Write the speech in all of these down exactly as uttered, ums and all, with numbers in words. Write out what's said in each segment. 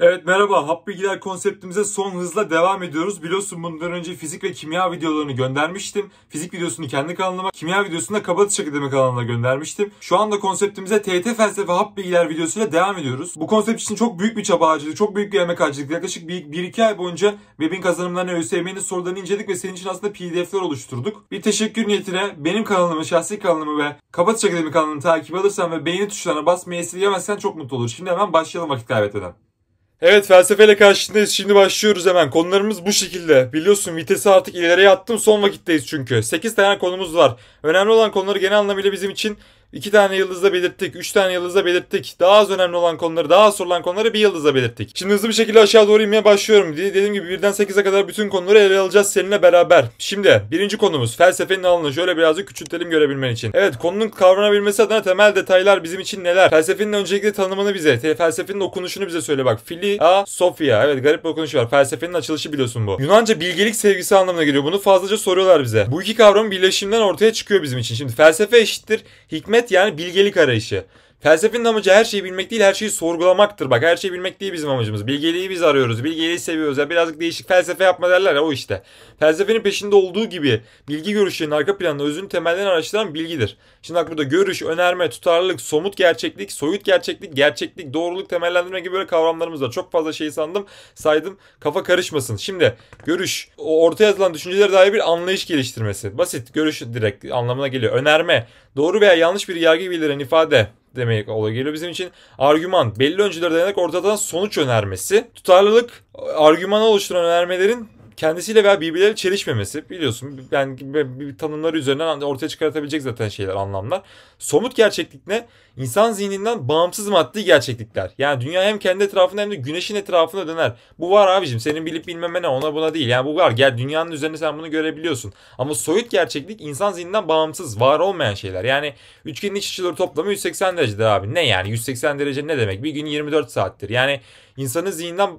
Evet merhaba, Hap Bilgiler konseptimize son hızla devam ediyoruz. Biliyorsun bundan önce fizik ve kimya videolarını göndermiştim. Fizik videosunu kendi kanalıma, kimya videosunu da Kabataşak Akademi kanalına göndermiştim. Şu anda konseptimize T Y T Felsefe Hap Bilgiler videosuyla devam ediyoruz. Bu konsept için çok büyük bir çaba harcadık, çok büyük bir emek harcadık. Yaklaşık bir iki ay boyunca webin kazanımlarını, ÖSYM'nin sorularını inceledik ve senin için aslında P D F'ler oluşturduk. Bir teşekkür niyetine benim kanalımı, şahsi kanalımı ve Kabataşak Akademi kanalını takip alırsan ve beğeni tuşlarına basmayı esirgemezsen çok mutlu olur. Şimdi hemen başlayalım vakit kaybetmeden. Evet, felsefeyle karşındayız. Şimdi başlıyoruz hemen. Konularımız bu şekilde. Biliyorsun vitesi artık ileriye attım. Son vakitteyiz çünkü. sekiz tane konumuz var. Önemli olan konuları genel anlamıyla bizim için iki tane yıldızla belirttik. üç tane yıldızla belirttik. Daha az önemli olan konuları, daha az sorulan konuları bir yıldızla belirttik. Şimdi hızlı bir şekilde aşağı doğru inmeye başlıyorum. Dediğim gibi birden sekize kadar bütün konuları ele alacağız seninle beraber. Şimdi birinci konumuz felsefenin alanını şöyle birazcık küçültelim görebilmen için. Evet, konunun kavranabilmesi adına temel detaylar bizim için neler? Felsefenin öncelikle tanımını bize, felsefenin okunuşunu bize söyle bak. Philia Sophia. Evet, garip bir okunuş var. Felsefenin açılışı biliyorsun bu. Yunanca bilgelik sevgisi anlamına geliyor. Bunu fazlaca soruyorlar bize. Bu iki kavramın birleşiminden ortaya çıkıyor bizim için. Şimdi felsefe eşittir hikmet, yani bilgelik arayışı. Felsefenin amacı her şeyi bilmek değil, her şeyi sorgulamaktır. Bak, her şeyi bilmek değil bizim amacımız. Bilgeliği biz arıyoruz. Bilgeliği seviyoruz. Ya birazcık değişik felsefe yapma derler ya, o işte. Felsefenin peşinde olduğu gibi bilgi görüşlerinin arka planında özünü temelden araştıran bilgidir. Şimdi bak, burada görüş, önerme, tutarlılık, somut gerçeklik, soyut gerçeklik, gerçeklik, doğruluk, temellendirme gibi böyle kavramlarımız var. Çok fazla şey sandım, saydım. Kafa karışmasın. Şimdi görüş, ortaya atılan düşüncelere dair bir anlayış geliştirmesi. Basit, görüş direkt anlamına geliyor. Önerme, doğru veya yanlış bir yargı bildiren ifade demek olay geliyor bizim için. Argüman, belli öncülere dayanarak ortadan sonuç önermesi. Tutarlılık, argümanı oluşturan önermelerin kendisiyle veya birbirleriyle çelişmemesi. Biliyorsun ben yani, tanımları üzerinden ortaya çıkartabilecek zaten şeyler, anlamlar. Somut gerçeklik ne? İnsan zihninden bağımsız maddi gerçeklikler. Yani dünya hem kendi etrafında hem de güneşin etrafında döner. Bu var abicim, senin bilip bilmeme ne, ona buna değil. Yani bu var, gel dünyanın üzerine sen bunu görebiliyorsun. Ama soyut gerçeklik insan zihninden bağımsız, var olmayan şeyler. Yani üçgenin iç açıları toplamı yüz seksen derecedir abi. Ne yani yüz seksen derece ne demek? Bir gün yirmi dört saattir. Yani insanın zihninden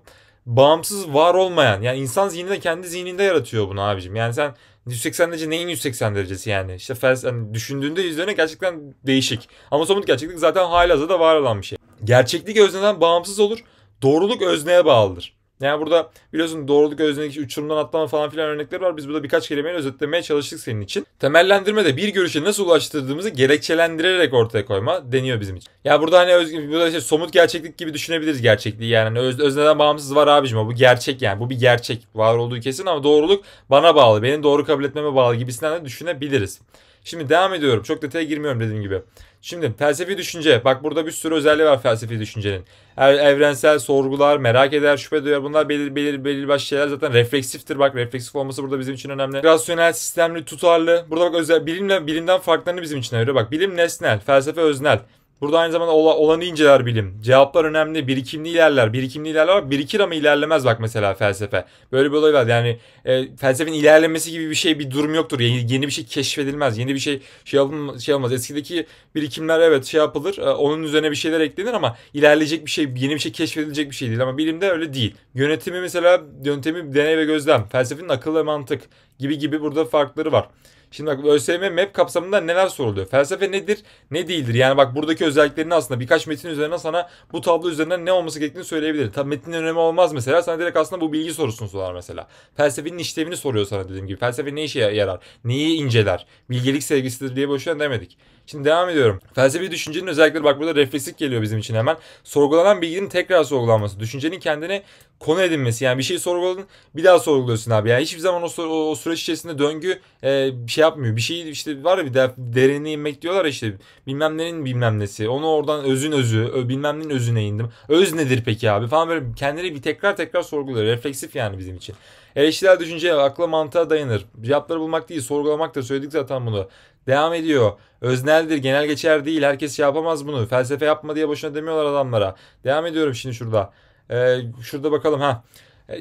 bağımsız, var olmayan, yani insan zihninde, kendi zihninde yaratıyor bunu abicim. Yani sen yüz seksen derece neyin yüz seksen derecesi yani? İşte felsefe, yani düşündüğünde yüzlerine gerçekten değişik. Ama somut gerçeklik zaten halihazırda var olan bir şey. Gerçeklik özneden bağımsız olur. Doğruluk özneye bağlıdır. Yani burada biliyorsun doğruluk, öznelik, uçurumdan atlama falan filan örnekleri var. Biz burada birkaç kelimeyle özetlemeye çalıştık senin için. Temellendirme de bir görüşe nasıl ulaştırdığımızı gerekçelendirerek ortaya koyma deniyor bizim için. Ya burada hani öz, burada işte somut gerçeklik gibi düşünebiliriz gerçekliği yani. Öz, özneden bağımsız var abicim, bu gerçek yani. Bu bir gerçek, var olduğu kesin, ama doğruluk bana bağlı. Benim doğru kabul etmeme bağlı gibisinden de düşünebiliriz. Şimdi devam ediyorum. Çok detaya girmiyorum dediğim gibi. Şimdi felsefi düşünce. Bak, burada bir sürü özelliği var felsefi düşüncenin. Evrensel, sorgular, merak eder, şüphe duyar. Bunlar belirli belirli belirli başlı şeyler. Zaten refleksiftir. Bak, refleksif olması burada bizim için önemli. Rasyonel, sistemli, tutarlı. Burada bak, özel, bilimle bilimden farklarını bizim için ayırıyor. Bak, bilim nesnel, felsefe öznel. Burada aynı zamanda olanı inceler bilim. Cevaplar önemli. Birikimli ilerler. Birikimli ilerler. Birikir ama ilerlemez bak mesela felsefe. Böyle bir olay var. Yani e, felsefenin ilerlemesi gibi bir şey, bir durum yoktur. Yani yeni bir şey keşfedilmez. Yeni bir şey şey, yapılmaz, şey olmaz. Eskideki birikimler evet şey yapılır. E, onun üzerine bir şeyler eklenir ama ilerleyecek bir şey, yeni bir şey keşfedilecek bir şey değil. Ama bilimde öyle değil. Yönetimi mesela, yöntemi deney ve gözlem. Felsefenin akıl ve mantık gibi gibi burada farkları var. Şimdi bak, ÖSYM M A P kapsamında neler soruluyor? Felsefe nedir, ne değildir? Yani bak, buradaki özelliklerini aslında birkaç metin üzerinden sana bu tablo üzerinden ne olması gerektiğini söyleyebilir. Tabi metnin önemi olmaz mesela. Sana direkt aslında bu bilgi sorusunu sorar mesela. Felsefenin işlevini soruyor sana dediğim gibi. Felsefe ne işe yarar? Neyi inceler? Bilgelik sevgisidir diye boşuna demedik. Şimdi devam ediyorum. Felsefi düşüncenin özellikleri, bak burada refleksif geliyor bizim için hemen. Sorgulanan bilginin tekrar sorgulanması. Düşüncenin kendine konu edinmesi. Yani bir şeyi sorguladın, bir daha sorguluyorsun abi. Yani hiçbir zaman o, o, o süreç içerisinde döngü e, bir şey yapmıyor. Bir şey işte var ya, bir de derinliğe inmek diyorlar işte. Bilmem nenin bilmem nesi. Onu oradan özün özü, ö, bilmem nenin özüne indim. Öz nedir peki abi falan, böyle kendini bir tekrar tekrar sorguluyor. Refleksif yani bizim için. Eleştirel düşünce, akla mantığa dayanır. Cevapları bulmak değil, sorgulamak da söyledik zaten bunu. Devam ediyor. Özneldir, genel geçer değil. Herkes şey yapamaz bunu. Felsefe yapma diye boşuna demiyorlar adamlara. Devam ediyorum şimdi şurada. Ee, şurada bakalım ha.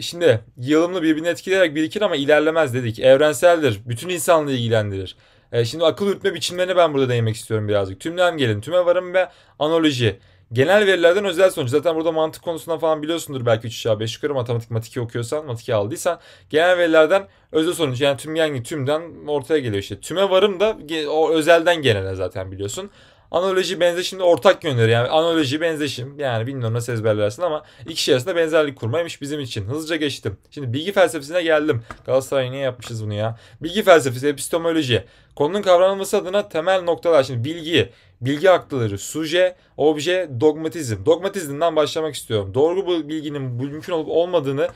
Şimdi yığılımlı, birbirini etkileyerek birikir ama ilerlemez dedik. Evrenseldir. Bütün insanlığı ilgilendirir. Ee, şimdi akıl yürütme biçimlerine ben burada değinmek istiyorum birazcık. Tümden gelin, tüme varım ve analoji. Genel verilerden özel sonuç. Zaten burada mantık konusundan falan biliyorsundur belki üç aşağı beş yukarı, matematik matiki okuyorsan, matiki aldıysan. Genel verilerden özel sonuç, yani tümden, tümden ortaya geliyor işte. Tüme varım da o özelden genele zaten biliyorsun. Analoji, benzeşim de ortak yönleri. Yani analoji, benzeşim, yani bilmiyorum nasıl ezberlersin ama iki şey arasında benzerlik kurmaymış bizim için. Hızlıca geçtim. Şimdi bilgi felsefesine geldim. Galatasaray niye yapmışız bunu ya? Bilgi felsefesi, epistemoloji. Konunun kavranılması adına temel noktalar. Şimdi bilgi, bilgi aklıları, suje, obje, dogmatizm. Dogmatizmden başlamak istiyorum. Doğru bilginin mümkün olup olmadığını,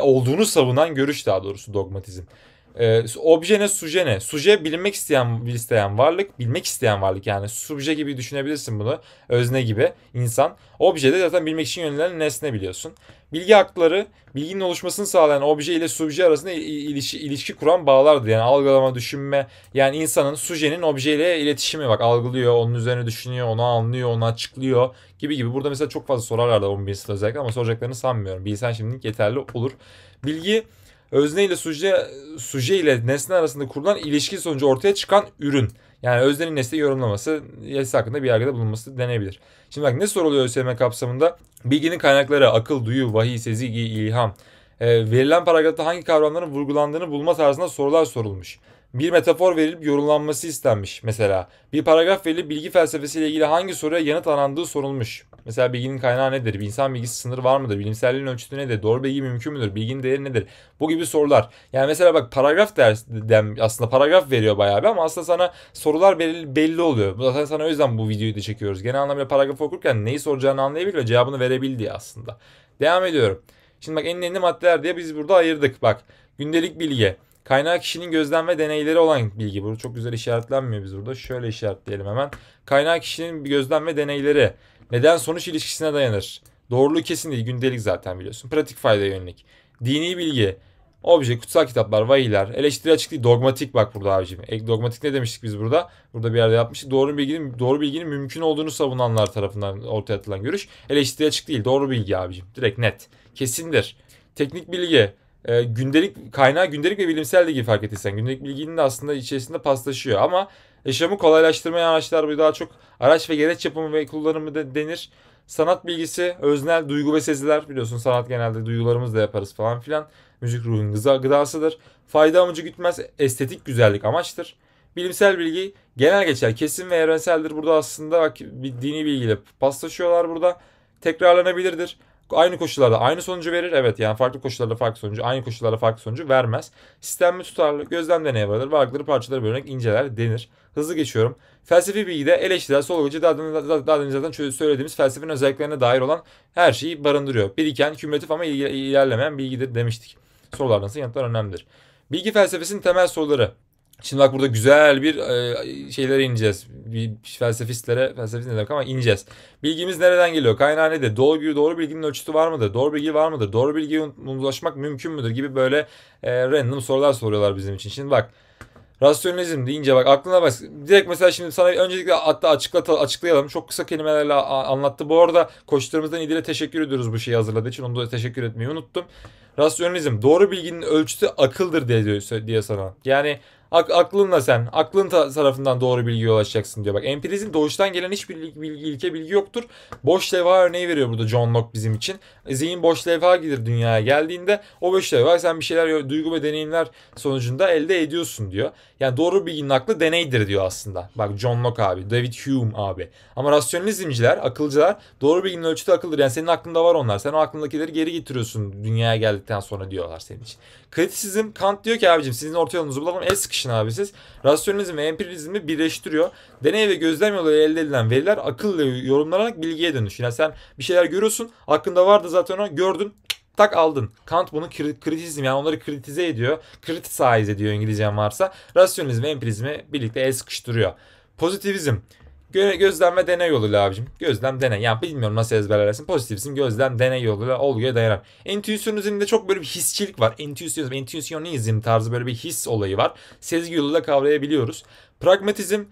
olduğunu savunan görüş daha doğrusu dogmatizm. Ee, obje ne, suje ne? Suje bilinmek isteyen, isteyen varlık, bilmek isteyen varlık yani. Subje gibi düşünebilirsin bunu. Özne gibi insan. Obje de zaten bilmek için yönlenen nesne biliyorsun. Bilgi akları, bilginin oluşmasını sağlayan obje ile subje arasında ilişki, ilişki kuran bağlardır. Yani algılama, düşünme. Yani insanın, sujenin obje ile iletişimi, bak algılıyor, onun üzerine düşünüyor, onu anlıyor, onu açıklıyor gibi gibi. Burada mesela çok fazla sorarlardı on birinci sınıfta özellikle ama soracaklarını sanmıyorum. Bilsen şimdilik yeterli olur. Bilgi, özne ile suje, suje ile nesne arasında kurulan ilişki sonucu ortaya çıkan ürün. Yani öznenin nesneyi yorumlaması, nesne hakkında bir yargıda bulunması denebilir. Şimdi bak ne soruluyor ÖSYM kapsamında? Bilginin kaynakları, akıl, duyu, vahiy, sezgi, ilham. E, verilen paragrafta hangi kavramların vurgulandığını bulma tarzında sorular sorulmuş. Bir metafor verilip yorumlanması istenmiş mesela. Bir paragraf verilip bilgi felsefesiyle ilgili hangi soruya yanıt arandığı sorulmuş. Mesela bilginin kaynağı nedir? Bir insan bilgisi sınırı var mıdır? Bilimselliğin ölçütü nedir? Doğru bilgi mümkün müdür? Bilginin değeri nedir? Bu gibi sorular. Yani mesela bak paragraf dersinden aslında paragraf veriyor bayağı bir ama aslında sana sorular belli, belli oluyor. Zaten sana o yüzden bu videoyu da çekiyoruz. Genel anlamda paragraf okurken neyi soracağını anlayabil ve cevabını verebil diye aslında. Devam ediyorum. Şimdi bak enlemli maddeler diye biz burada ayırdık. Bak gündelik bilgi. Kaynağı kişinin gözlem ve deneyleri olan bilgi. Bu çok güzel işaretlenmiyor biz burada. Şöyle işaretleyelim hemen. Kaynağı kişinin gözlem ve deneyleri. Neden sonuç ilişkisine dayanır. Doğruluğu kesin değil. Gündelik zaten biliyorsun. Pratik fayda yönelik. Dini bilgi. Obje, kutsal kitaplar, vahiyler. Eleştiri açık değil. Dogmatik bak burada abicim. E, dogmatik ne demiştik biz burada? Burada bir yerde yapmıştık. Doğru bilginin, doğru bilginin mümkün olduğunu savunanlar tarafından ortaya atılan görüş. Eleştiri açık değil. Doğru bilgi abicim. Direkt net. Kesindir. Teknik bilgi. E, gündelik kaynağı gündelik ve bilimsel bilgi fark ettiysen. Gündelik bilginin de aslında içerisinde paslaşıyor ama yaşamı kolaylaştırmayan araçlar bu daha çok araç ve gereç yapımı ve kullanımı da denir. Sanat bilgisi, öznel duygu ve seziler biliyorsun sanat genelde duygularımızla yaparız falan filan. Müzik ruhun gıza, gıdasıdır. Fayda amacı gütmez, estetik güzellik amaçtır. Bilimsel bilgi genel geçer, kesin ve evrenseldir. Burada aslında bak, bir dini bilgiyle paslaşıyorlar burada. Tekrarlanabilirdir. Aynı koşullarda aynı sonucu verir. Evet yani farklı koşullarda farklı sonucu, aynı koşullarda farklı sonucu vermez. Sistemli, tutarlı, gözlem deneye varılır. Varlıkları parçalara bölerek inceler denir. Hızlı geçiyorum. Felsefi bilgide eleştirel, solgucu, daha önce zaten söylediğimiz felsefenin özelliklerine dair olan her şeyi barındırıyor. Biriken, kümülatif ama ilerlemeyen bilgidir demiştik. Sorulardan ise yanıtlar önemlidir. Bilgi felsefesinin temel soruları. Şimdi bak burada güzel bir e, şeylere ineceğiz. Bir felsefistlere, felsefist ne demek ama ineceğiz. Bilgimiz nereden geliyor? Kaynağı nedir? Doğru, doğru bilginin ölçütü var mıdır? Doğru bilgi var mıdır? Doğru bilgiye ulaşmak mümkün müdür? Gibi böyle e, random sorular soruyorlar bizim için. Şimdi bak rasyonalizm deyince bak aklına bak. Direkt mesela şimdi sana öncelikle hatta açıklata, açıklayalım. Çok kısa kelimelerle anlattı. Bu arada koçlarımızdan İdil'e teşekkür ediyoruz bu şeyi hazırladığı için. Onu da teşekkür etmeyi unuttum. Rasyonalizm doğru bilginin ölçütü akıldır diye, diyor, diye sana. Yani aklınla sen, aklın tarafından doğru bilgiye ulaşacaksın diyor. Bak empirizm doğuştan gelen hiçbir bilgi, ilke bilgi yoktur. Boş levha örneği veriyor burada John Locke bizim için. Zihin boş levha gelir dünyaya geldiğinde o boş levha sen bir şeyler duygu ve deneyimler sonucunda elde ediyorsun diyor. Yani doğru bilginin aklı deneydir diyor aslında. Bak John Locke abi, David Hume abi. Ama rasyonalizmciler, akılcılar doğru bilginin ölçütü akıldır. Yani senin aklında var onlar. Sen o aklındakileri geri getiriyorsun dünyaya geldikten sonra diyorlar senin için. Kritisizm, Kant diyor ki abicim sizin orta yolunuzu bulalım. El sıkışın abi siz. Rasyonalizm ve empirizmi birleştiriyor. Deney ve gözlem yoluyla elde edilen veriler akılla yorumlanarak bilgiye dönüşüyor. Yani sen bir şeyler görüyorsun. Hakkında vardı zaten o. Gördün. Tak aldın. Kant bunu kritizm yani onları kritize ediyor. Criticize ediyor İngilizcem varsa. Rasyonalizm ve empirizmi birlikte el sıkıştırıyor. Pozitivizm. Gözlem ve deney yoluyla abicim. Gözlem, deney. Yani bilmiyorum nasıl ezberlersin. Pozitivizm, gözlem, deney yoluyla olguya dayanan. Entüisyonizmde çok böyle bir hisçilik var. Entüisyonizm, entüisyonizm tarzı böyle bir his olayı var. Sezgi yoluyla kavrayabiliyoruz. Pragmatizm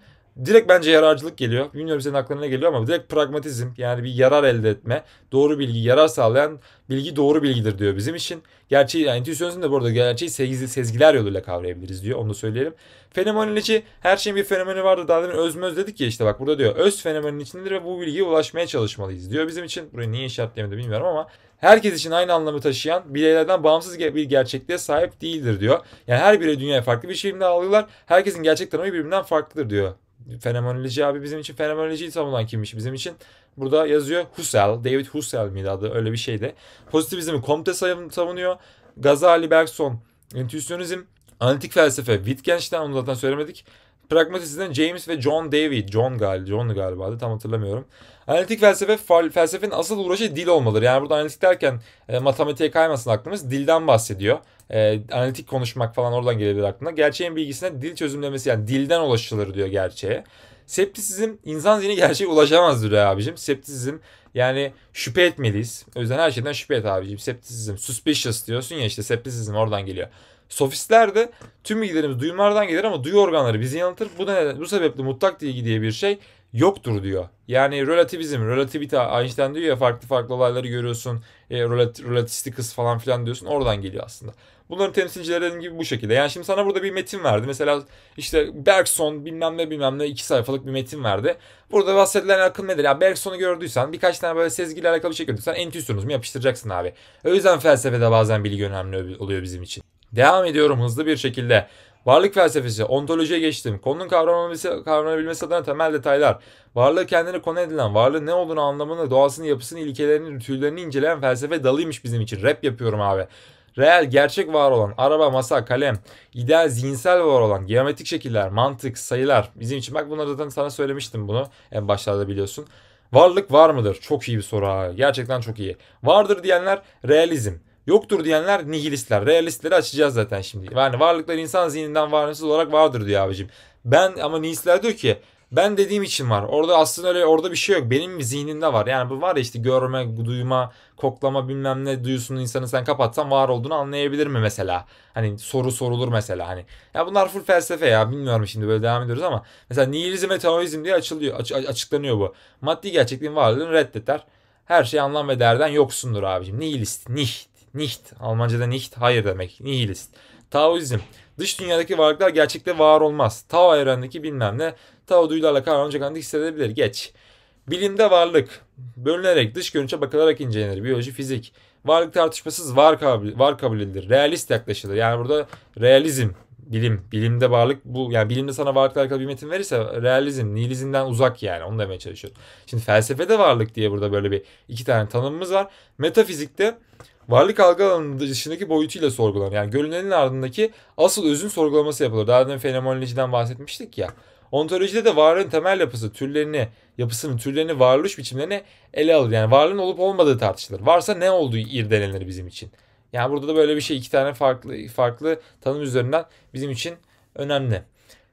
direkt bence yararcılık geliyor. Bilmiyorum senin aklına ne geliyor ama direkt pragmatizm yani bir yarar elde etme. Doğru bilgi, yarar sağlayan bilgi doğru bilgidir diyor bizim için. Gerçeği, yani entüisyonizm de bu arada gerçeği sezgi, sezgiler yoluyla kavrayabiliriz diyor. Onu da söyleyelim. Fenomenoloji, her şeyin bir fenomeni vardır. Daha demin özmöz dedik ya işte bak burada diyor. Öz fenomenin içindedir ve bu bilgiye ulaşmaya çalışmalıyız diyor bizim için. Burayı niye işaretleyemedim bilmiyorum ama. Herkes için aynı anlamı taşıyan bireylerden bağımsız bir gerçekliğe sahip değildir diyor. Yani her birey dünyayı farklı bir şekilde algılar. Herkesin gerçek tanımı birbirinden farklıdır diyor. Fenomenoloji abi bizim için fenomenolojiyi savunan kimmiş bizim için? Burada yazıyor Husserl. David Husserl miydi adı? Öyle bir şeydi. Pozitivizmi Comte savunuyor. Gazali, Bergson, entüisyonizm, antik felsefe, Wittgenstein, onu zaten söylemedik. Pragmatizmden James ve John Dewey. John galiba, John galiba tam hatırlamıyorum. Analitik felsefe, felsefenin asıl uğraşı dil olmalıdır. Yani burada analitik derken e, matematiğe kaymasın aklımız. Dilden bahsediyor. E, analitik konuşmak falan oradan gelebilir aklına. Gerçeğin bilgisine dil çözümlemesi, yani dilden ulaşılır diyor gerçeğe. Septisizm, insan zihni gerçeğe ulaşamaz diyor abicim. Septisizm, yani şüphe etmeliyiz. O yüzden her şeyden şüphe et abicim. Septisizm, suspicious diyorsun ya, işte septisizm oradan geliyor. Sofistler de tüm bilgilerimiz duyumlardan gelir ama duyu organları bizi yanıltır. Bu nedenle, bu sebeple mutlak bilgi diye bir şey yoktur diyor. Yani relativizm, relativite, Einstein diyor ya, farklı farklı olayları görüyorsun. E, relat, relativistik hız falan filan diyorsun. Oradan geliyor aslında. Bunların temsilcileri dediğim gibi bu şekilde. Yani şimdi sana burada bir metin verdi. Mesela işte Bergson bilmem ne bilmem ne iki sayfalık bir metin verdi. Burada bahsedilen akıl nedir? Ya Bergson'u gördüysen, birkaç tane böyle sezgiyle alakalı bir şey gördüysen entüisyonizmi yapıştıracaksın abi. O yüzden felsefede bazen bilgi önemli oluyor bizim için. Devam ediyorum hızlı bir şekilde. Varlık felsefesi, ontolojiye geçtim. Konunun kavranabilmesi, kavranabilmesi adına temel detaylar. Varlığı kendine konu edilen, varlığın ne olduğunu, anlamını, doğasını, yapısını, ilkelerini, ritüellerini inceleyen felsefe dalıymış bizim için. Rap yapıyorum abi. Reel, gerçek var olan, araba, masa, kalem, ideal, zihinsel var olan, geometrik şekiller, mantık, sayılar bizim için. Bak bunları zaten sana söylemiştim bunu. En başlarda biliyorsun. Varlık var mıdır? Çok iyi bir soru abi. Gerçekten çok iyi. Vardır diyenler realizm. Yoktur diyenler nihilistler. Realistleri açacağız zaten şimdi. Yani varlıklar insan zihninden varlıksız olarak vardır diyor abicim. Ben ama nihilistler diyor ki ben dediğim için var. Orada aslında öyle, orada bir şey yok. Benim zihnimde var. Yani bu var ya işte görme, duyma, koklama bilmem ne duyusunu insanı sen kapatsan var olduğunu anlayabilir mi mesela? Hani soru sorulur mesela hani. Ya bunlar full felsefe ya, bilmiyorum şimdi böyle devam ediyoruz ama. Mesela nihilizm ve taoizm diye açılıyor, aç, açıklanıyor bu. Maddi gerçekliğin varlığını reddeder. Her şey anlam ve değerden yoksundur abicim. Nihilist, nih. Nicht, Almanca'da nicht hayır demek. Nihilist. Taoizm. Dış dünyadaki varlıklar gerçekte var olmaz. Tao evrendeki bilmem ne. Tao duyularla kavranacak anında hissedilebilir. Geç. Bilimde varlık bölünerek, dış görünüşe bakılarak incelenir. Biyoloji, fizik. Varlık tartışmasız var kabul, var kabul edilir. Realist yaklaşılır. Yani burada realizm, bilim, bilimde varlık bu. Yani bilimde sana varlıkla alakalı bir metin verirse realizm, nihilizmden uzak yani. Onu demeye çalışıyorum. Şimdi felsefede varlık diye burada böyle bir iki tane tanımımız var. Metafizikte varlık algı alanının dışındaki boyutuyla sorgulanır. Yani görünenin ardındaki asıl özün sorgulaması yapılır. Daha önce fenomenolojiden bahsetmiştik ya. Ontolojide de varlığın temel yapısı, türlerini, yapısının türlerini, varoluş biçimlerini ele alır. Yani varlığın olup olmadığı tartışılır. Varsa ne olduğu irdelenir bizim için. Yani burada da böyle bir şey, iki tane farklı farklı tanım üzerinden bizim için önemli.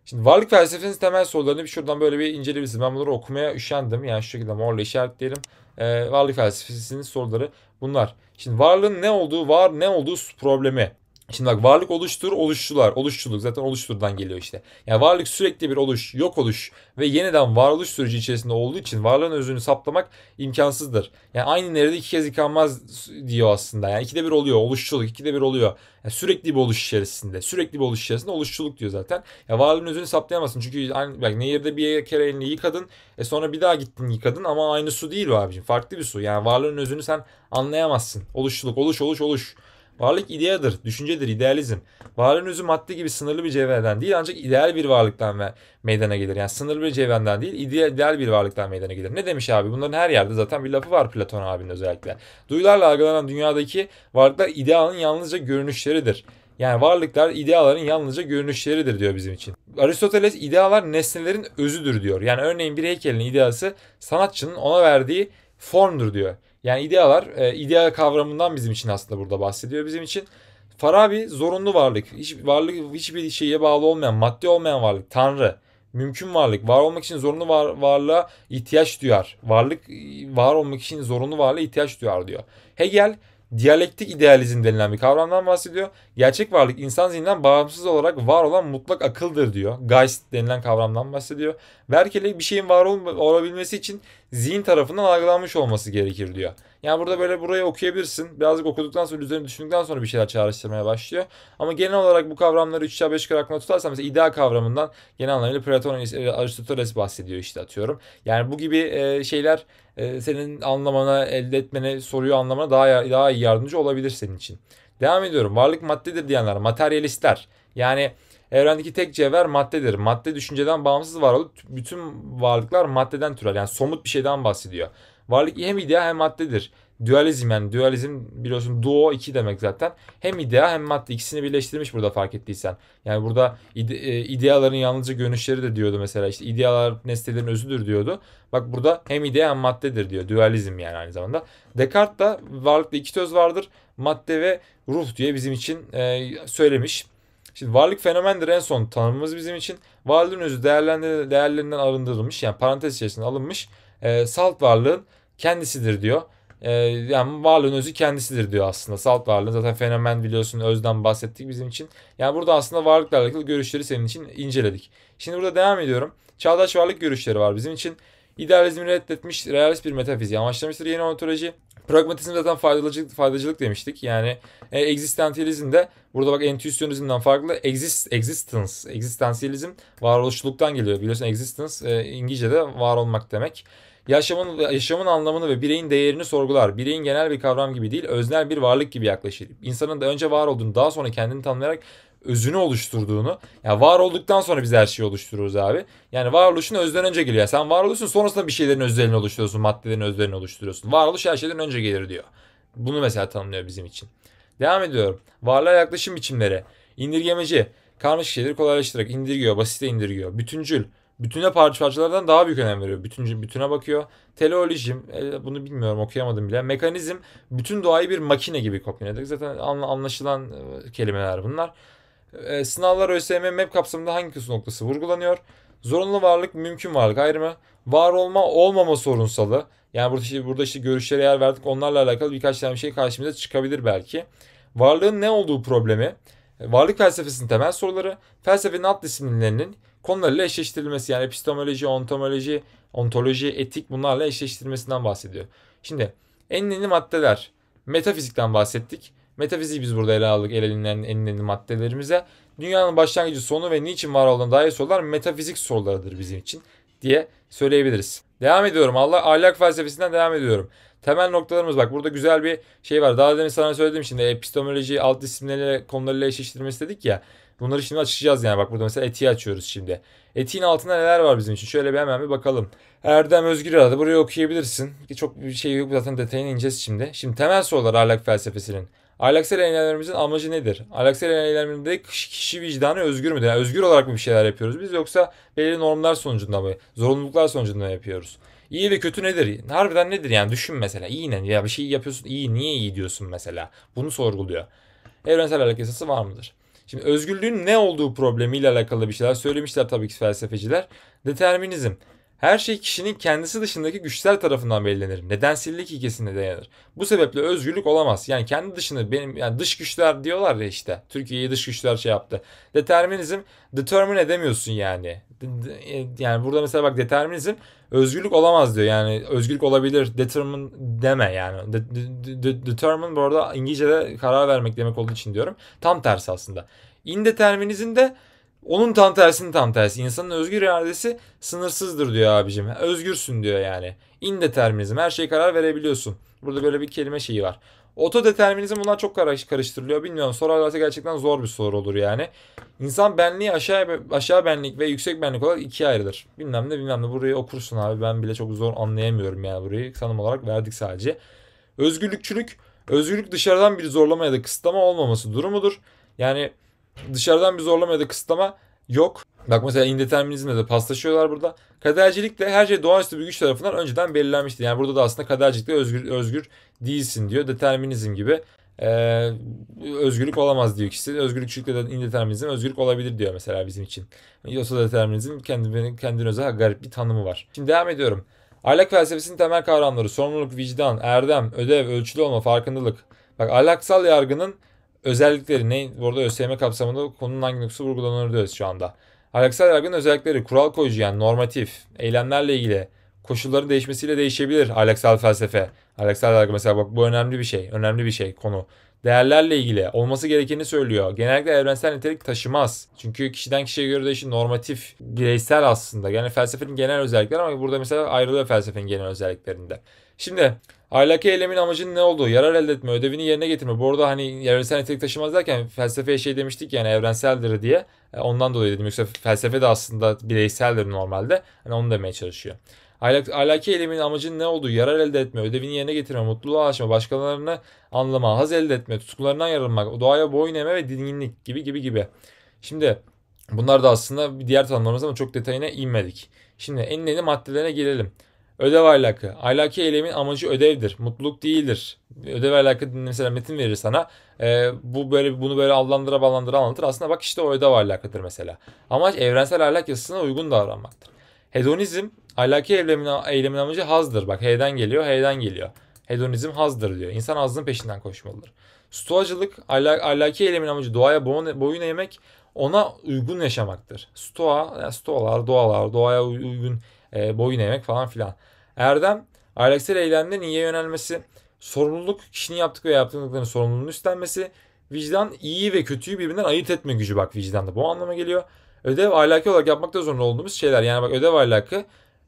Şimdi varlık felsefesinin temel sorularını bir şuradan böyle bir inceleyebilirsiniz. Ben bunları okumaya üşendim. Yani şu şekilde morla işaretleyelim. Ee, varlık felsefesinin soruları bunlar. Şimdi varlığın ne olduğu, var ne olduğu problemi. Şimdi bak varlık oluştur, oluşçular. Oluşçuluk zaten oluşturdan geliyor işte. Yani varlık sürekli bir oluş, yok oluş ve yeniden varoluş süreci içerisinde olduğu için varlığın özünü saplamak imkansızdır. Yani aynı nerede iki kez yıkanmaz diyor aslında. Yani ikide bir oluyor oluşçuluk, ikide bir oluyor. Yani sürekli bir oluş içerisinde, sürekli bir oluş içerisinde oluşçuluk diyor zaten. Ya varlığın özünü saplayamazsın çünkü aynı, bak nehirde bir kere elini yıkadın, e sonra bir daha gittin yıkadın ama aynı su değil o abicim. Farklı bir su. Yani varlığın özünü sen anlayamazsın. Oluşçuluk, oluş, oluş, oluş. Varlık ideyadır, düşüncedir, idealizm. Varlığın özü madde gibi sınırlı bir cevherden değil ancak ideal bir varlıktan ve meydana gelir. Yani sınırlı bir cevherden değil, ideal bir varlıktan meydana gelir. Ne demiş abi? Bunların her yerde zaten bir lafı var Platon abinin özellikle. Duyularla algılanan dünyadaki varlıklar idealın yalnızca görünüşleridir. Yani varlıklar ideaların yalnızca görünüşleridir diyor bizim için. Aristoteles idealar nesnelerin özüdür diyor. Yani örneğin bir heykelin ideası sanatçının ona verdiği formdur diyor. Yani idealar, e, ideal kavramından bizim için aslında burada bahsediyor bizim için. Farabi zorunlu varlık, hiç, varlık hiçbir şeye bağlı olmayan, maddi olmayan varlık, tanrı, mümkün varlık, var olmak için zorunlu var, varlığa ihtiyaç duyar. Varlık, var olmak için zorunlu varlığa ihtiyaç duyar diyor. Hegel, diyalektik idealizm denilen bir kavramdan bahsediyor. Gerçek varlık insan zihninden bağımsız olarak var olan mutlak akıldır diyor. Geist denilen kavramdan bahsediyor. Berkeley bir şeyin var ol olabilmesi için zihin tarafından algılanmış olması gerekir diyor. Yani burada böyle burayı okuyabilirsin. Birazcık okuduktan sonra, üzerine düşündükten sonra bir şeyler çağrıştırmaya başlıyor. Ama genel olarak bu kavramları üç aşağı beş yukarı aklına tutarsan mesela ideal kavramından genel anlamıyla Platon, Aristoteles bahsediyor işte atıyorum. Yani bu gibi şeyler senin anlamana, elde etmene, soruyu anlamana daha daha iyi yardımcı olabilir senin için. Devam ediyorum. Varlık maddedir diyenler, materyalistler. Yani Evrendeki tek cevher maddedir. Madde düşünceden bağımsız var olup bütün varlıklar maddeden türer. Yani somut bir şeyden bahsediyor. Varlık hem idea hem maddedir. Dualizm, yani dualizm biliyorsun duo iki demek zaten. Hem idea hem madde, ikisini birleştirmiş burada fark ettiysen. Yani burada ide ideaların yalnızca görünüşleri de diyordu mesela, işte idealar nesnelerin özüdür diyordu. Bak burada hem idea hem maddedir diyor. Dualizm yani aynı zamanda. Descartes da varlıkta iki töz vardır, madde ve ruh diye bizim için e, söylemiş. Şimdi varlık fenomendir en son tanımımız bizim için. Varlığın özü değerlerinden arındırılmış, yani parantez içerisinde alınmış. E, salt varlığın kendisidir diyor. Yani varlığın özü kendisidir diyor aslında. Salt varlığın zaten fenomen, biliyorsun, özden bahsettik bizim için. Yani burada aslında varlıkla alakalı görüşleri senin için inceledik. Şimdi burada devam ediyorum. Çağdaş varlık görüşleri var bizim için. İdealizmi reddetmiş, realist bir metafiziği amaçlamıştır yeni ontoloji. Pragmatizm zaten faydacılık, faydacılık demiştik. Yani e, existentializm de burada bak entüisyonizmden farklı. Exist, existence, existentializm varoluşluluktan geliyor. Biliyorsun existence e, İngilizce'de var olmak demek. Yaşamın, yaşamın anlamını ve bireyin değerini sorgular. Bireyin genel bir kavram gibi değil, öznel bir varlık gibi yaklaşır. İnsanın da önce var olduğunu, daha sonra kendini tanımlayarak özünü oluşturduğunu. Yani var olduktan sonra biz her şeyi oluştururuz abi. Yani varoluşun özden önce geliyor. Yani sen var olursun, sonrasında bir şeylerin özlerini oluşturuyorsun, maddelerin özlerini oluşturuyorsun. Varoluş her şeyden önce gelir diyor. Bunu mesela tanımlıyor bizim için. Devam ediyorum. Varlığa yaklaşım biçimleri. İndirgemeci. Karmaşık şeyleri kolaylaştırarak indirgiyor, basite indirgiyor. Bütüncül. Bütüne parça parçalardan daha büyük önem veriyor. Bütüncü, bütüne bakıyor. Teleolojim, bunu bilmiyorum, okuyamadım bile. Mekanizm, bütün doğayı bir makine gibi kopyaladık. Zaten anlaşılan kelimeler bunlar. Sınavlar ÖSYM M E P kapsamında hangi noktası vurgulanıyor? Zorunlu varlık, mümkün varlık ayrımı. Var olma, olmama sorunsalı. Yani burada işte, burada işte görüşlere yer verdik. Onlarla alakalı birkaç tane şey karşımıza çıkabilir belki. Varlığın ne olduğu problemi. Varlık felsefesinin temel soruları. Felsefenin alt disiplinlerinin konularıyla eşleştirilmesi, yani epistemoloji, ontoloji, ontoloji, etik, bunlarla eşleştirilmesinden bahsediyor. Şimdi en önemli maddeler, metafizikten bahsettik. Metafiziği biz burada ele aldık, ele alınan en önemli maddelerimize. Dünyanın başlangıcı, sonu ve niçin var olduğuna dair sorular metafizik sorularıdır bizim için diye söyleyebiliriz. Devam ediyorum. Allah ahlak felsefesinden devam ediyorum. Temel noktalarımız, bak burada güzel bir şey var. Daha demin sana söyledim, şimdi epistemoloji, alt disiplinlerle, konularıyla eşleştirilmesi dedik ya. Bunları şimdi açacağız yani. Bak burada mesela etiği açıyoruz şimdi. Etiğin altında neler var bizim için? Şöyle bir hemen bir bakalım. Erdem Özgür aradı. Burayı okuyabilirsin. Çok bir şey yok zaten, detayına ineceğiz şimdi. Şimdi temel sorular ahlak felsefesinin. Ahlaksal eylemlerimizin amacı nedir? Ahlaksal eylemlerinde kişi vicdanı özgür müdür? Yani özgür olarak mı bir şeyler yapıyoruz biz, yoksa belirli normlar sonucunda mı, zorunluluklar sonucunda mı yapıyoruz? İyi ve kötü nedir? Harbiden nedir yani? Düşün mesela. İyi ne? Ya bir şey yapıyorsun, iyi, niye iyi diyorsun mesela? Bunu sorguluyor. Evrensel ahlak esası var mıdır? Şimdi özgürlüğün ne olduğu problemiyle alakalı bir şeyler söylemişler tabii ki felsefeciler. Determinizm. Her şey kişinin kendisi dışındaki güçler tarafından belirlenir. Nedensellik ilkesine dayanır. Bu sebeple özgürlük olamaz. Yani kendi dışını, benim yani dış güçler diyorlar ya işte. Türkiye'yi dış güçler şey yaptı. Determinizm, determine edemiyorsun yani. Yani burada mesela bak determinizm özgürlük olamaz diyor. Yani özgürlük olabilir, determine deme yani. De, de, de, determine bu arada İngilizce'de karar vermek demek olduğu için diyorum. Tam tersi aslında. İndeterminizm de onun tam tersinin tam tersi. İnsanın özgür iradesi sınırsızdır diyor abicim. Özgürsün diyor yani. İndeterminizm. Her şeye karar verebiliyorsun. Burada böyle bir kelime şeyi var. Otodeterminizm, bunlar çok karıştırılıyor. Bilmiyorum, sorarlarsa gerçekten zor bir soru olur yani. İnsan benliği aşağı, aşağı benlik ve yüksek benlik olarak ikiye ayrılır. Bilmem ne bilmem ne. Burayı okursun abi. Ben bile çok zor anlayamıyorum yani burayı. Tanım olarak verdik sadece. Özgürlükçülük. Özgürlük dışarıdan bir zorlama ya da kısıtlama olmaması durumudur. Yani dışarıdan bir zorlama ya da kısıtlama yok. Bak mesela indeterminizmle de paslaşıyorlar burada. Kadercilik de her şey doğaüstü bir güç tarafından önceden belirlenmişti. Yani burada da aslında kadercilikte özgür, özgür değilsin diyor. Determinizm gibi ee, özgürlük olamaz diyor kişi. Özgürlükçülükle de indeterminizm özgürlük olabilir diyor mesela bizim için. Yoksa determinizm kendine, kendine özel garip bir tanımı var. Şimdi devam ediyorum. Ahlak felsefesinin temel kavramları: sorumluluk, vicdan, erdem, ödev, ölçülü olma, farkındalık. Bak ahlaksal yargının özellikleri ne? Bu arada ÖSYM kapsamında konunun hangi noktası vurgulanır diyoruz şu anda. Ahlaksal yargının özellikleri: kural koyucu, yani normatif, eylemlerle ilgili, koşulların değişmesiyle değişebilir ahlaksal felsefe. Ahlaksal yargı mesela bak bu önemli bir şey, önemli bir şey konu. Değerlerle ilgili olması gerekeni söylüyor. Genellikle evrensel nitelik taşımaz. Çünkü kişiden kişiye göre değişir, normatif, bireysel aslında. Yani felsefenin genel özellikleri, ama burada mesela ayrılıyor felsefenin genel özelliklerinde. Şimdi ahlaki eylemin amacının ne olduğu, yarar elde etme, ödevini yerine getirme. Bu arada hani evrensel nitelik taşımaz derken felsefeye şey demiştik yani evrenseldir diye. Ondan dolayı dedim. Yoksa felsefe de aslında bireyseldir normalde. Hani onu demeye çalışıyor. Ahlaki eylemin amacının ne olduğu, yarar elde etme, ödevini yerine getirme, mutluluğa ulaşma, başkalarını anlama, haz elde etme, tutkularından yararlanmak, doğaya boyun eğme ve dinginlik gibi gibi gibi. Şimdi bunlar da aslında diğer tanımlarımız ama çok detayına inmedik. Şimdi en önemli maddelerine gelelim. Ödev ahlakı. Ahlaki eylemin amacı ödevdir. Mutluluk değildir. Ödev ahlakı mesela metin verir sana. E, bu böyle bunu böyle allandıra ballandıra anlatır. Aslında bak işte o ödev ahlakıdır mesela. Amaç evrensel ahlak yasasına uygun davranmaktır. Hedonizm. Ahlaki eylemin, eylemin amacı hazdır. Bak H'den geliyor, H'den geliyor. Hedonizm hazdır diyor. İnsan hazının peşinden koşmalıdır. Stoacılık. Ahlaki, ahlaki eylemin amacı doğaya boyun, boyun eğmek, ona uygun yaşamaktır. Stoa, yani stoalar, doğalar, doğaya uygun e, boyun eğmek falan filan. Erdem, ahlaksal eylemde niye yönelmesi, sorumluluk, kişinin yaptık veya yaptırdıklarının sorumluluğunu üstlenmesi, vicdan, iyi ve kötüyü birbirinden ayırt etme gücü, bak vicdan da bu anlama geliyor. Ödev ahlaki olarak yapmakta zorunda olduğumuz şeyler, yani bak ödev ahlakı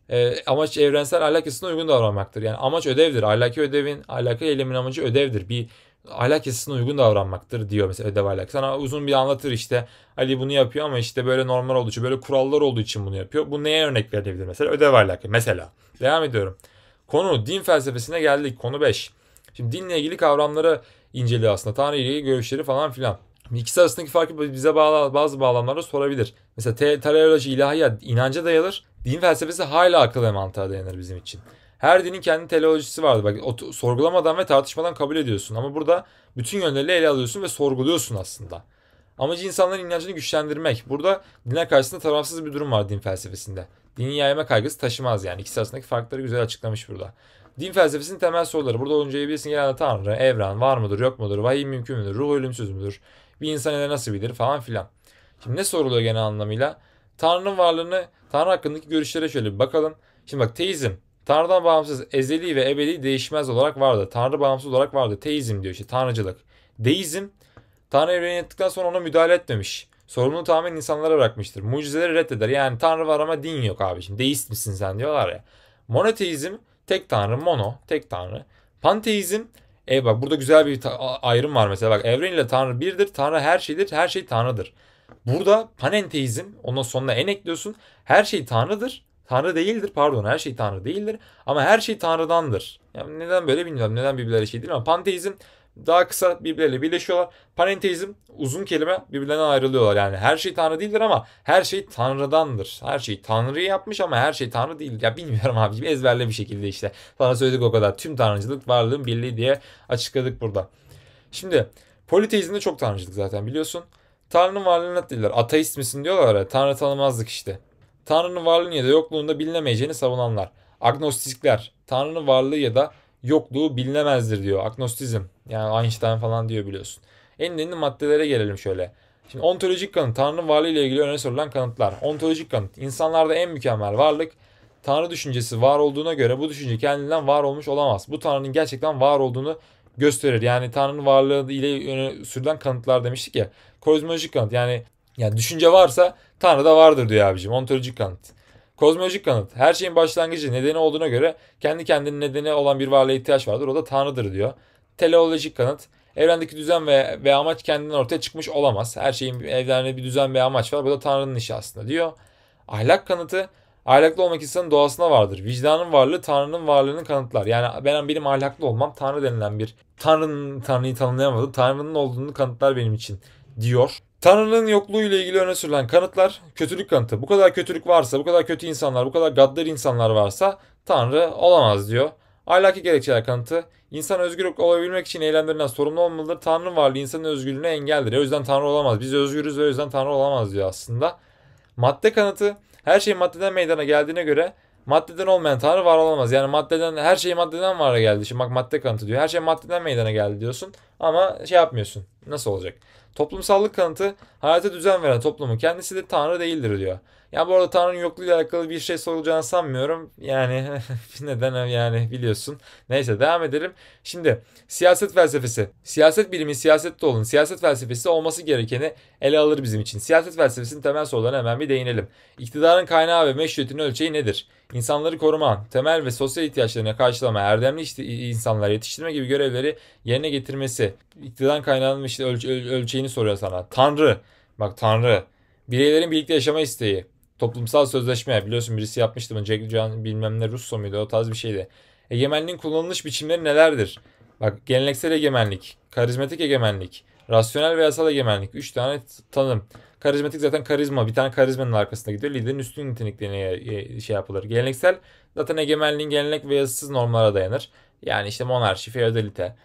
e, amaç evrensel ahlak yasasına uygun davranmaktır. Yani amaç ödevdir, ahlaki ödevin, ahlaki eylemin amacı ödevdir, bir ahlak yasasına uygun davranmaktır diyor mesela ödev ahlak. Sana uzun bir anlatır işte Ali bunu yapıyor ama işte böyle normal olduğu için, böyle kurallar olduğu için bunu yapıyor. Bu neye örnek verilebilir mesela? Ödev ahlakı mesela. Devam ediyorum. Konu din felsefesine geldik. Konu beş. Şimdi dinle ilgili kavramları inceliyor aslında. Tanrı ile ilgili görüşleri falan filan. İkisi arasındaki farkı bize bağlı, bazı bağlamlarda sorabilir. Mesela teleoloji ilahiyat inanca dayanır. Din felsefesi hala akıl ve mantığa dayanır bizim için. Her dinin kendi teleolojisi vardı. Bak sorgulamadan ve tartışmadan kabul ediyorsun. Ama burada bütün yönleriyle ele alıyorsun ve sorguluyorsun aslında. Amacı insanların inancını güçlendirmek. Burada dine karşısında tarafsız bir durum var din felsefesinde. Dini yayma kaygısı taşımaz yani. İkisi arasındaki farkları güzel açıklamış burada. Din felsefesinin temel soruları. Burada oncayabilirsin genelde Tanrı, evren, var mıdır, yok mudur, vahiy mümkün müdür, ruh ölümsüz müdür, bir insan ele nasıl bilir falan filan. Şimdi ne soruluyor genel anlamıyla? Tanrı'nın varlığını, Tanrı hakkındaki görüşlere şöyle bir bakalım. Şimdi bak teizm. Tanrı'dan bağımsız, ezeli ve ebedi değişmez olarak vardı. Tanrı bağımsız olarak vardı. Teizm diyor işte, tanrıcılık. Deizm, Tanrı evreni yarattıktan sonra ona müdahale etmemiş. Sorumluluğu tamamen insanlara bırakmıştır. Mucizeleri reddeder. Yani Tanrı var ama din yok abiciğim. Deist misin sen diyorlar ya. Monoteizm, tek Tanrı, mono, tek Tanrı. Panteizm, e bak burada güzel bir ayrım var mesela. Bak evren ile Tanrı birdir. Tanrı her şeydir. Her şey Tanrı'dır. Burada panenteizm, onun sonuna en ekliyorsun. Her şey Tanrı'dır. Tanrı değildir pardon her şey Tanrı değildir ama her şey Tanrı'dandır. Yani neden böyle bilmiyorum, neden birbirleriyle şey değil ama panteizm daha kısa, birbirleriyle birleşiyorlar. Panenteizm uzun kelime, birbirlerinden ayrılıyorlar yani her şey Tanrı değildir ama her şey Tanrı'dandır. Her şey Tanrı'yı yapmış ama her şey Tanrı değil. Ya bilmiyorum abiciğim, ezberle bir şekilde işte sana söyledik o kadar, tüm tanrıcılık varlığın birliği diye açıkladık burada. Şimdi politeizmde çok tanrıcılık zaten biliyorsun. Tanrı'nın varlığını değiller, ateist misin diyorlar ya, Tanrı tanımazlık işte. Tanrı'nın varlığını ya da yokluğunda bilinemeyeceğini savunanlar. Agnostikler. Tanrı'nın varlığı ya da yokluğu bilinemezdir diyor. Agnostizm. Yani Einstein falan diyor biliyorsun. En önemli maddelere gelelim şöyle. Şimdi ontolojik kanıt. Tanrı'nın varlığı ile ilgili öne sorulan kanıtlar. Ontolojik kanıt. İnsanlarda en mükemmel varlık Tanrı düşüncesi var olduğuna göre bu düşünce kendinden var olmuş olamaz. Bu Tanrı'nın gerçekten var olduğunu gösterir. Yani Tanrı'nın varlığı ile öne sürülen kanıtlar demiştik ya. Kozmolojik kanıt. Yani Yani düşünce varsa Tanrı da vardır diyor abicim. Ontolojik kanıt. Kozmolojik kanıt. Her şeyin başlangıcı nedeni olduğuna göre kendi kendinin nedeni olan bir varlığa ihtiyaç vardır. O da Tanrı'dır diyor. Teleolojik kanıt. Evrendeki düzen ve, ve amaç kendinden ortaya çıkmış olamaz. Her şeyin evrende bir düzen ve amaç var. Bu da Tanrı'nın işi aslında diyor. Ahlak kanıtı. Ahlaklı olmak insanın doğasına vardır. Vicdanın varlığı Tanrı'nın varlığını kanıtlar. Yani ben benim ahlaklı olmam Tanrı denilen bir Tanrı'nın Tanrı'yı tanımlayamadım. Tanrı'nın olduğunu kanıtlar benim için diyor. Tanrı'nın yokluğu ile ilgili öne sürülen kanıtlar, kötülük kanıtı. Bu kadar kötülük varsa, bu kadar kötü insanlar, bu kadar gaddar insanlar varsa Tanrı olamaz diyor. Ahlaki gerekçeler kanıtı. İnsan özgür olabilmek için eylemlerinden sorumlu olmalıdır. Tanrı'nın varlığı insanın özgürlüğüne engeldir. O yüzden Tanrı olamaz. Biz özgürüz ve o yüzden Tanrı olamaz diyor aslında. Madde kanıtı. Her şey maddeden meydana geldiğine göre maddeden olmayan Tanrı var olamaz. Yani maddeden, her şey maddeden vara geldi. Şimdi bak madde kanıtı diyor. Her şey maddeden meydana geldi diyorsun ama şey yapmıyorsun. Nasıl olacak? Toplumsallık kanıtı. Hayata düzen veren toplumun kendisi de Tanrı değildir diyor. Ya bu arada Tanrı'nın yokluğuyla alakalı bir şey sorulacağını sanmıyorum. Yani neden yani biliyorsun. Neyse devam edelim. Şimdi siyaset felsefesi. Siyaset bilimi siyasette olun. Siyaset felsefesi olması gerekeni ele alır bizim için. Siyaset felsefesinin temel sorularına hemen bir değinelim. İktidarın kaynağı ve meşruiyetinin ölçeği nedir? İnsanları koruma, temel ve sosyal ihtiyaçlarını karşılama, erdemli insanlar yetiştirme gibi görevleri yerine getirmesi. İktidarın kaynağının işte ölç ölçeğini soruyor sana. Tanrı. Bak Tanrı. Bireylerin birlikte yaşama isteği. Toplumsal sözleşme, biliyorsun birisi yapmıştı mı, Jack John bilmem ne Russo muydu, o tarz bir şeydi. Egemenliğin kullanılış biçimleri nelerdir? Bak geleneksel egemenlik, karizmatik egemenlik, rasyonel ve yasal egemenlik. Üç tane tanım. Karizmatik zaten karizma, bir tane karizmanın arkasına gidiyor. Liderin üstün niteliklerine şey yapılır. Geleneksel zaten egemenliğin gelenek ve yasasız normlara dayanır. Yani işte monarşi, feodalite.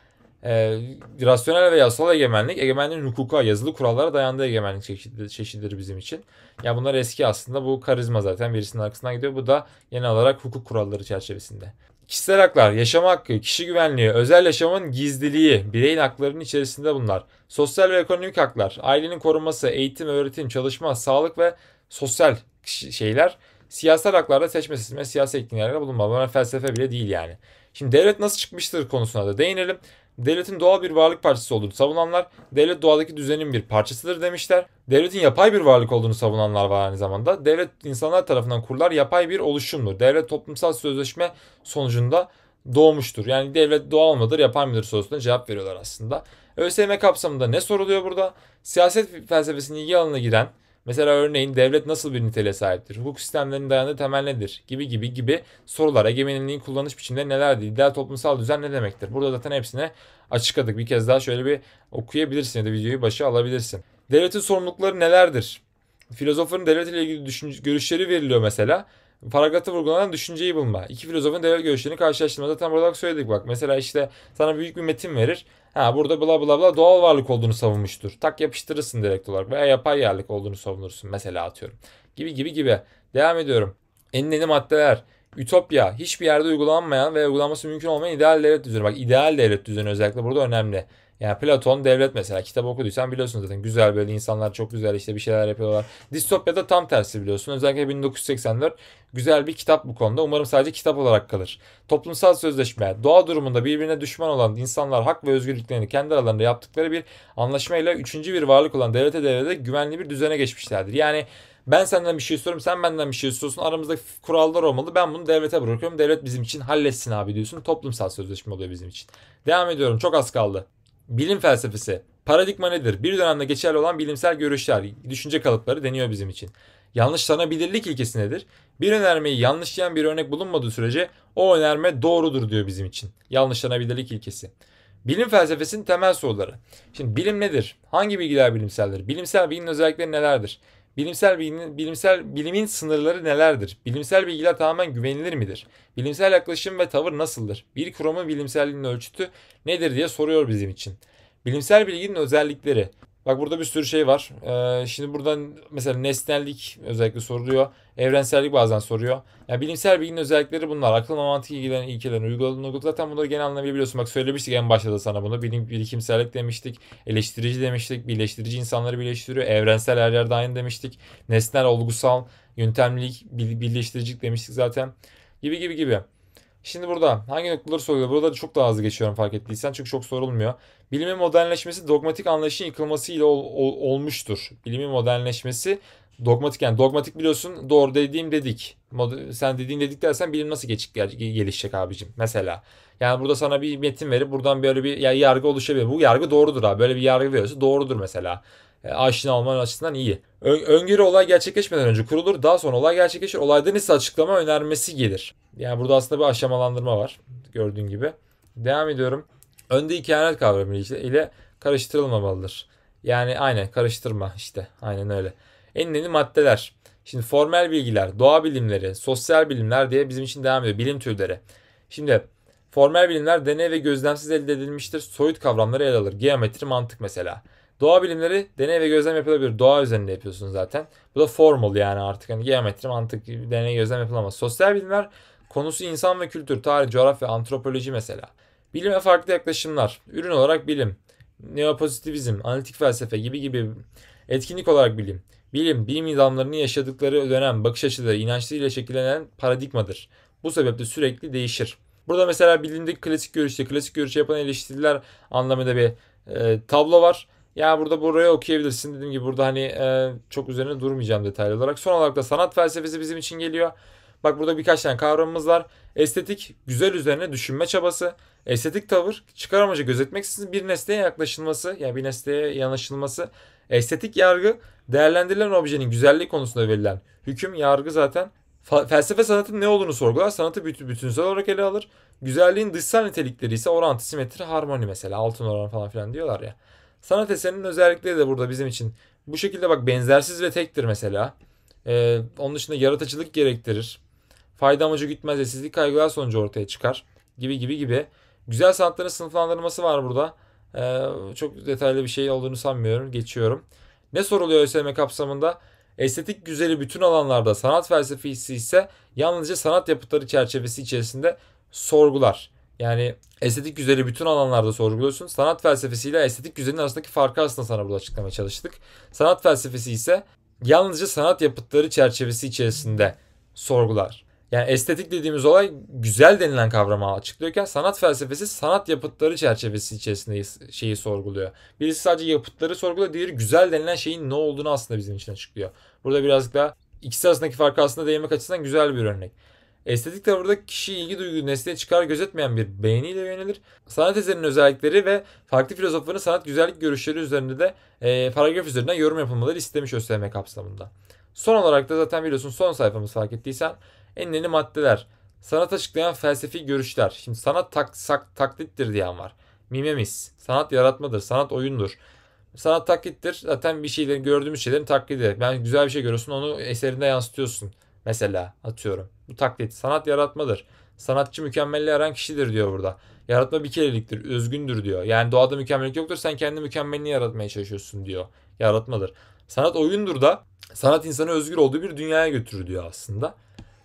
E, rasyonel ve yasal egemenlik, egemenliğin hukuka, yazılı kurallara dayandığı egemenlik çeşididir, çeşididir bizim için. Ya bunlar eski aslında, bu karizma zaten birisinin arkasından gidiyor. Bu da genel olarak hukuk kuralları çerçevesinde. Kişisel haklar, yaşam hakkı, kişi güvenliği, özel yaşamın gizliliği, bireyin haklarının içerisinde bunlar. Sosyal ve ekonomik haklar, ailenin korunması, eğitim, öğretim, çalışma, sağlık ve sosyal şeyler. Siyasal haklarda seçme sistemi, siyasi etkinliklerde bulunma. Bana felsefe bile değil yani. Şimdi devlet nasıl çıkmıştır konusuna da değinelim. Devletin doğal bir varlık parçası olduğunu savunanlar, devlet doğadaki düzenin bir parçasıdır demişler. Devletin yapay bir varlık olduğunu savunanlar var aynı zamanda. Devlet insanlar tarafından kurulan yapay bir oluşumdur. Devlet toplumsal sözleşme sonucunda doğmuştur. Yani devlet doğal mıdır, yapay mıdır sorusuna cevap veriyorlar aslında. ÖSYM kapsamında ne soruluyor burada? Siyaset felsefesinin ilgi alanına giren, mesela örneğin devlet nasıl bir niteliğe sahiptir, hukuk sistemlerinin dayandığı temel nedir gibi gibi gibi sorular. Egemenliğin kullanış biçimleri nelerdir, ideal toplumsal düzen ne demektir? Burada zaten hepsine açıkladık. Bir kez daha şöyle bir okuyabilirsin ya da videoyu başa alabilirsin. Devletin sorumlulukları nelerdir? Filozofların devletle ilgili görüşleri veriliyor mesela. Paragrafta vurgulanan düşünceyi bulma. İki filozofun devlet görüşlerini karşılaştırma. Zaten burada söyledik bak. Mesela işte sana büyük bir metin verir. Ha burada bla bla bla doğal varlık olduğunu savunmuştur. Tak yapıştırırsın direkt olarak. Veya yapay yerlik olduğunu savunursun. Mesela atıyorum. Gibi gibi gibi. Devam ediyorum. En yeni maddeler. Ütopya. Hiçbir yerde uygulanmayan ve uygulanması mümkün olmayan ideal devlet düzeni. Bak ideal devlet düzeni özellikle burada önemli. Yani Platon devlet mesela. Kitabı okuduysan biliyorsun zaten. Güzel böyle insanlar çok güzel işte bir şeyler yapıyorlar. Distopya'da tam tersi biliyorsun. Özellikle bin dokuz yüz seksen dört güzel bir kitap bu konuda. Umarım sadece kitap olarak kalır. Toplumsal sözleşme. Doğa durumunda birbirine düşman olan insanlar hak ve özgürlüklerini kendi aralarında yaptıkları bir anlaşmayla üçüncü bir varlık olan devlete devlete güvenli bir düzene geçmişlerdir. Yani ben senden bir şey istiyorum, sen benden bir şey istiyorsun. Aramızdaki kurallar olmalı. Ben bunu devlete bırakıyorum. Devlet bizim için halletsin abi diyorsun. Toplumsal sözleşme oluyor bizim için. Devam ediyorum. Çok az kaldı. Bilim felsefesi. Paradigma nedir? Bir dönemde geçerli olan bilimsel görüşler, düşünce kalıpları deniyor bizim için. Yanlışlanabilirlik ilkesi nedir? Bir önermeyi yanlışlayan bir örnek bulunmadığı sürece o önerme doğrudur diyor bizim için. Yanlışlanabilirlik ilkesi. Bilim felsefesinin temel soruları. Şimdi bilim nedir? Hangi bilgiler bilimseldir? Bilimsel bilginin özellikleri nelerdir? Bilimsel bilginin, bilimsel bilimin sınırları nelerdir? Bilimsel bilgiler tamamen güvenilir midir? Bilimsel yaklaşım ve tavır nasıldır? Bir kuramın bilimselliğinin ölçütü nedir diye soruyor bizim için. Bilimsel bilginin özellikleri. Bak burada bir sürü şey var. Ee, şimdi buradan mesela nesnellik özellikle soruluyor. Evrensellik bazen soruyor. Yani bilimsel bilginin özellikleri bunlar. Akıl ve mantık ilgilerini, ilkelerini uyguladığını zaten bunları genel anlayabiliyorsun. Bak söylemiştik en başta da sana bunu. Bilim, birikimsellik demiştik. Eleştirici demiştik. Birleştirici insanları birleştiriyor. Evrensel her yerde aynı demiştik. Nesnel, olgusal, yöntemlilik, birleştiricilik demiştik zaten. Gibi gibi gibi. Şimdi burada hangi noktaları soruyor? Burada çok daha hızlı geçiyorum fark ettiysen çünkü çok sorulmuyor. Bilimin modernleşmesi dogmatik anlayışın yıkılmasıyla ol, ol, olmuştur. Bilimin modernleşmesi dogmatik yani dogmatik biliyorsun doğru dediğim dedik. Mod, sen dediğin dedik dersen bilim nasıl geçik, gelişecek abicim mesela. Yani burada sana bir metin verip buradan böyle bir yani yargı oluşabilir. Bu yargı doğrudur abi. Böyle bir yargı veriyorsa doğrudur mesela. Aşina olmanın açısından iyi. Öngörü olay gerçekleşmeden önce kurulur. Daha sonra olay gerçekleşir. Olaydan ise açıklama önermesi gelir. Yani burada aslında bir aşamalandırma var. Gördüğün gibi. Devam ediyorum. Önde ikamet kavramı ile karıştırılmamalıdır. Yani aynen karıştırma işte. Aynen öyle. En önemli maddeler. Şimdi formel bilgiler, doğa bilimleri, sosyal bilimler diye bizim için devam ediyor. Bilim türleri. Şimdi formel bilimler deney ve gözlemsiz elde edilmiştir. Soyut kavramları ele alır. Geometri, mantık mesela. Doğa bilimleri deney ve gözlem yapılabilir. Doğa üzerinde yapıyorsun zaten. Bu da formal yani artık. Hani geometri, mantık, deney, gözlem yapılamaz. Sosyal bilimler konusu insan ve kültür, tarih, coğrafya, antropoloji mesela. Bilime farklı yaklaşımlar. Ürün olarak bilim. neopozitivizm, analitik felsefe gibi gibi etkinlik olarak bilim. Bilim, bilim adamlarının yaşadıkları dönem, bakış açıları, inançlarıyla şekillenen paradigmadır. Bu sebeple sürekli değişir. Burada mesela bilimdeki klasik görüşte, klasik görüşe yapan eleştiriler anlamında bir e, tablo var. Ya burada buraya okuyabilirsin. Dediğim gibi burada hani e, çok üzerine durmayacağım detaylı olarak. Son olarak da sanat felsefesi bizim için geliyor. Bak burada birkaç tane kavramımız var. Estetik, güzel üzerine düşünme çabası. Estetik tavır, çıkar amacı gözetmeksizin bir nesneye yaklaşılması, yani bir nesneye yanaşılması. Estetik yargı, değerlendirilen objenin güzelliği konusunda verilen hüküm, yargı zaten. Felsefe sanatın ne olduğunu sorgular, sanatı bütünsel olarak ele alır. Güzelliğin dışsal nitelikleri ise orantı, simetri, harmoni mesela. Altın oran falan filan diyorlar ya. Sanat eserinin özellikleri de burada bizim için. Bu şekilde bak, benzersiz ve tektir mesela. Ee, onun dışında yaratıcılık gerektirir. Fayda amacı gütmez, esizlik kaygılar sonucu ortaya çıkar. Gibi gibi gibi. Güzel sanatların sınıflandırması var burada. Ee, çok detaylı bir şey olduğunu sanmıyorum. Geçiyorum. Ne soruluyor ÖSYM kapsamında? Estetik güzeli bütün alanlarda, sanat felsefesi ise yalnızca sanat yapıtları çerçevesi içerisinde sorgular. Yani estetik güzeli bütün alanlarda sorguluyorsun. Sanat felsefesiyle estetik güzelin arasındaki farkı aslında sana burada açıklamaya çalıştık. Sanat felsefesi ise yalnızca sanat yapıtları çerçevesi içerisinde sorgular. Yani estetik dediğimiz olay güzel denilen kavramı açıklıyorken sanat felsefesi sanat yapıtları çerçevesi içerisinde şeyi sorguluyor. Birisi sadece yapıtları sorguluyor, diğeri güzel denilen şeyin ne olduğunu aslında bizim için açıklıyor. Burada birazcık daha ikisi arasındaki farkı aslında değinmek açısından güzel bir örnek. Estetik tavırda kişi ilgi duygu nesneye çıkar gözetmeyen bir beğeniyle yönelir. Sanat eserinin özellikleri ve farklı filozofların sanat güzellik görüşleri üzerinde de e, paragraf üzerinden yorum yapılmaları istemiş ÖSYM kapsamında. Son olarak da zaten biliyorsun, son sayfamız fark ettiysen en yeni maddeler. Sanat açıklayan felsefi görüşler. Şimdi sanat tak, sak, taklittir diyen var. Mimemis. Sanat yaratmadır. Sanat oyundur. Sanat taklittir. Zaten bir şeyleri, gördüğümüz şeylerin taklidi. Yani güzel bir şey görüyorsun, onu eserinde yansıtıyorsun. Mesela atıyorum. Bu taklit. Sanat yaratmadır. Sanatçı mükemmelliği arayan kişidir diyor burada. Yaratma bir kereliktir. Özgündür diyor. Yani doğada mükemmellik yoktur. Sen kendi mükemmelliğini yaratmaya çalışıyorsun diyor. Yaratmadır. Sanat oyundur da sanat insanı özgür olduğu bir dünyaya götürür diyor aslında.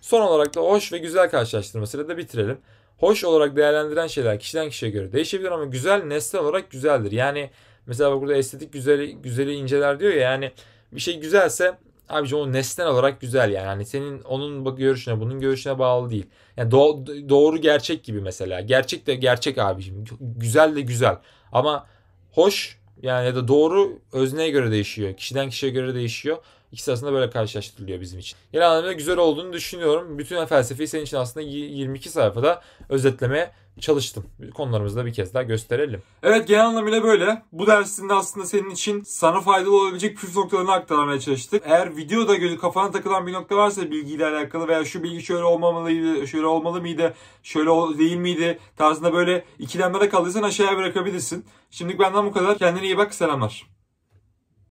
Son olarak da hoş ve güzel karşılaştırmasıyla da bitirelim. Hoş olarak değerlendiren şeyler kişiden kişiye göre değişebilir ama güzel nesnel olarak güzeldir. Yani mesela burada estetik güzeli, güzeli inceler diyor ya, yani bir şey güzelse abiciğim o nesnel olarak güzel, yani hani senin onun görüşüne bunun görüşüne bağlı değil. Yani do- doğru gerçek gibi mesela. Gerçek de gerçek abiciğim. Güzel de güzel. Ama hoş yani ya da doğru özneye göre değişiyor. Kişiden kişiye göre değişiyor. İkisi aslında böyle karşılaştırılıyor bizim için. Genel anlamda güzel olduğunu düşünüyorum. Bütün felsefeyi senin için aslında yirmi iki sayfada özetlemeye çalıştım. Konularımızı da bir kez daha gösterelim. Evet, genel anlamıyla böyle. Bu dersinde aslında senin için sana faydalı olabilecek püf noktalarını aktarmaya çalıştık. Eğer videoda gözü kafana takılan bir nokta varsa bilgiyle alakalı veya şu bilgi şöyle olmamalıydı, şöyle olmalı mıydı, şöyle değil miydi tarzında böyle ikilemlere kaldıysan aşağıya bırakabilirsin. Şimdilik benden bu kadar. Kendine iyi bak. Selamlar.